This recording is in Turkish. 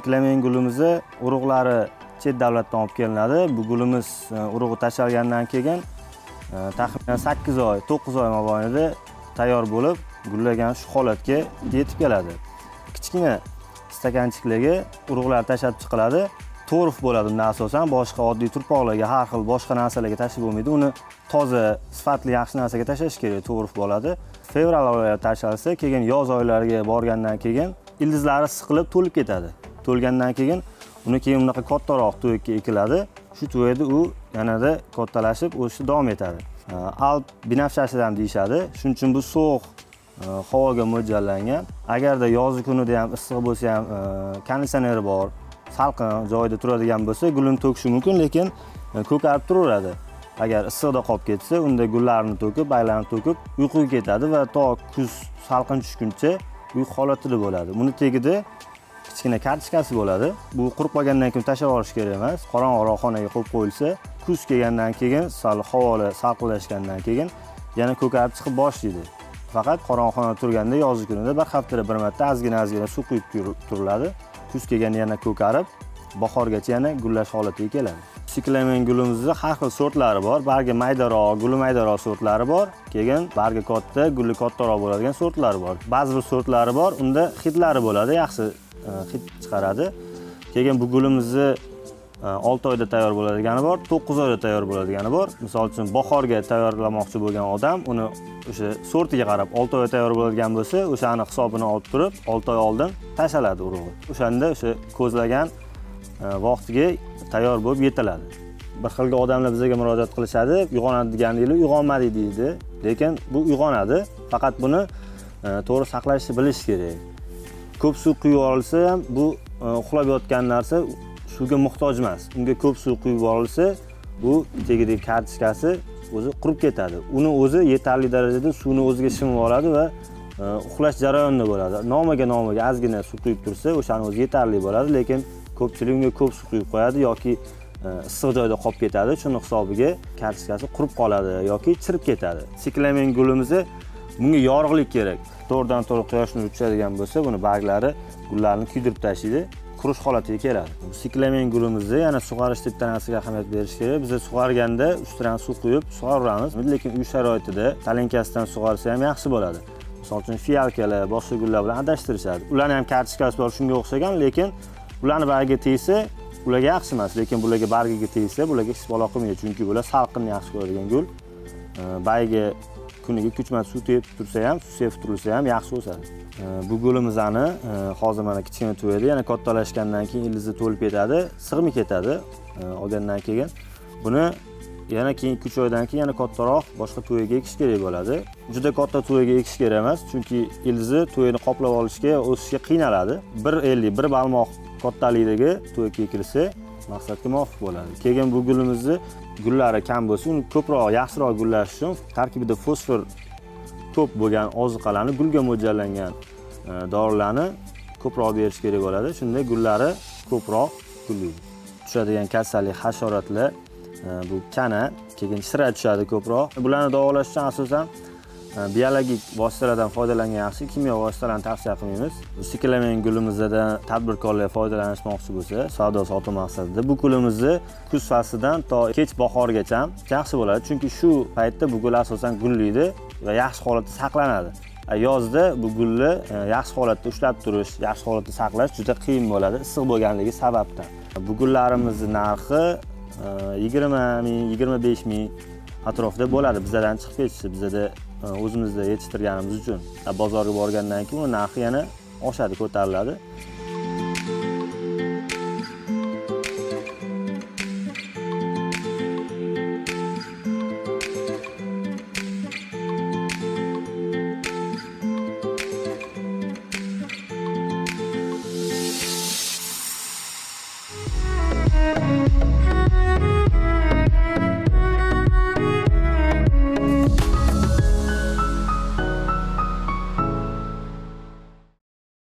Tiklamen gulimizni urug'lari chet davlatdan olib kelinadi. Bu gulimiz urug'i tashalgandan keyin taxminan 8 oy, 9 oy mobaynida tayyor bo'lib, gullagan shu holatga yetib keladi. Kichkina stakanchikligi urug'lar tashab chiqiladi. To'rif bo'ladi bundan asosan, boshqa oddiy turpoqlarga, har xil boshqa narsalarga tashib bo'lmaydi. Uni toza, sifatli, yaxshi narsaga tashlash kerak, to'rif bo'ladi. Fevral oyida tashalsa, keyin yoz oylariga borgandan keyin ildizlari siqilib to'lib ketadi. To'lgandan keyin uni keyin bunaqa kattaroq to'yga ekiladi. Shu to'yda u yanada kattalashib o'sishda davom etadi. Alp binafshasidan deyishadi. Shuning uchun bu sovuq havoga mo'ljallangan. Agarda yozgi kunida ham issiq bo'lsa ham, konditsioneri bor, salqin joyda turadigan bo'lsa, gulni to'kishi mumkin, lekin ko'karib turaveradi. Agar issiqda qolib ketsa, unda gullarini to'kib, baylarni to'kib, uyquga ketadi va to kuz salqin tushguncha uyqu holatida bo'ladi. Buni tegida kichkina kartoshkasi bo'ladi. Bu qurib qolgandan keyin tashlab olish kerak emas. Qorong'iroq xonaga qo'yib qo'yilsa, kuz kelgandan keyin, havola salqinlashgandan keyin yana ko'karib chiqib boshlaydi. Faqat qorong'ixona turganda yozgi kunida bir haftada bir marta azgina suv quyib turiladi. Kuz kelganda yana ko'karib, bahorgacha yana gullash holatiga keladi. Siklamen gulimizning har xil sortlari bor. Bargi maydaroq, guli maydaroq sortlari bor. Keyin bargi katta, guli kattaroq bo'ladigan sortlari bor. Ba'zi bir sortlari bor, unda hidlari bo'ladi, yaxshi hid chiqaradi. Keyin bu gulimizni 6 oyda tayyor bo'ladigani bor, 9 oyda tayyor bo'ladigani bor. Misol uchun bahorga tayyorlamoqchi bo'lgan odam uni o'sha sortiga qarab 6 oyda tayyor bo'ladigan bo'lsa, o'shani hisobini olib turib, 6 oy oldin tashaladi urug'i. O'shanda o'sha ko'zlagan vaqtiga tayyor bo'lib yetiladi. Bir xilga odamlar bizga murojaat qilishadi, uyg'onadi deganinglar, uyg'onmadi deydi. Lekin bu uyg'onadi, faqat buni to'g'ri saqlashni bilish kerak. Ko'p suv quyib yuborilsa ham bu uxlab yotgan narsa suvga muhtoj emas. Unga ko'p suv quyib yuborilsa, bu tegidagi kartoshkasi o'zi qurib ketadi. Uni o'zi yetarli darajada suvni o'ziga shimib oladi va uxlash jarayonida bo'ladi. Nomiga ozgina suv quyib tursa, o'shani o'zi yetarli bo'ladi, lekin ko'pchilik unga ko'p suv quyib qo'yadi yoki issiq joyda qolib ketadi. Shuning hisobiga kartoshkasi qurib qoladi yoki chirib ketadi. Siklamen gulimiz bunga yorug'lik kerak. To'g'ridan to'g'ri quyosh nuri tushadigan bo'lsa, buni barglari gullarni kuydirib tashlaydi. Qurish holatiga keladi. Siklamen gulimizni yana sug'arish tibtanasiga ahamiyat berish kerak. Biz sug'arganda ustidan suv quyib sug'oramiz, lekin uy sharoitida talinkasidan sug'orsa ham yaxshi bo'ladi. Misol uchun fiyalkalar, boshqa gullar bilan adashtirishadi. Ularni ham kartoshkasi bor, shunga o'xshagan, lekin ularni bargiga tegsa, ularga yaxshi emas, lekin bularga bargiga tegsa, bularga hech balo qilmaydi, chunki bular salqinni yaxshi ko'radigan gul. Bargiga kuniga 3 marta suv tepib tursa ham, suv sepib turilsa ham yaxshi o'sadi. Bu gulimizni hozir mana kichkina to'ydi, yana kattalashgandan keyin ildizi to'lib ketadi, sig'may ketadi olgandan keyin. Buni yana keyin 2-3 oydan keyin yana kattaroq boshqa to'yga ekish kerak bo'ladi. Juda katta to'yga ekish kerak emas, chunki ildizi to'yni qoplab olishga, o'sishga qiynaladi. 1.50, 1 barmoq kattalikdagi to'yga ekilsa maqsadga muvofiq bo'ladi. Keyin bu gulimizni gullari kam bo'lsa, uni ko'proq, yaxshiroq gullash uchun tarkibida fosfor ko'p bo'lgan oziqalarni, gulga mo'ljallangan dorilarni ko'proq berish kerak bo'ladi. Shunda gullari ko'proq gullaydi. Tushadigan kasallik, hasharotlar, bu kana, keyin sira tushadi ko'proq. Bularni davolash uchun asosan biologik vositalardan foydalangan yaxshi, kimyo vositalarini tavsiya qilmaymiz. Siklamen gulimizda tadbirkorlar foydalanishmoqchi bo'lsa, savdo sotuv maqsadida bu gulimizni kuz faslidan to kech bahorgacha yaxshi bo'ladi, chunki shu paytda bu gul asosan gullaydi va yaxshi holatda saqlanadi. Yozda bu gulni yaxshi holatda ushlab turish, yaxshi holatda saqlash juda qiyin bo'ladi, issiq bo'lganligi sababdan. Bu gullarimizning narxi 20 ming, 25 ming atrofida bo'ladi, bizdan chiqib ketishi, bizda o'zimizda yetishtirganimiz uchun. Bozorga borgandan keyin narxi yana oshadi, ko'tariladi.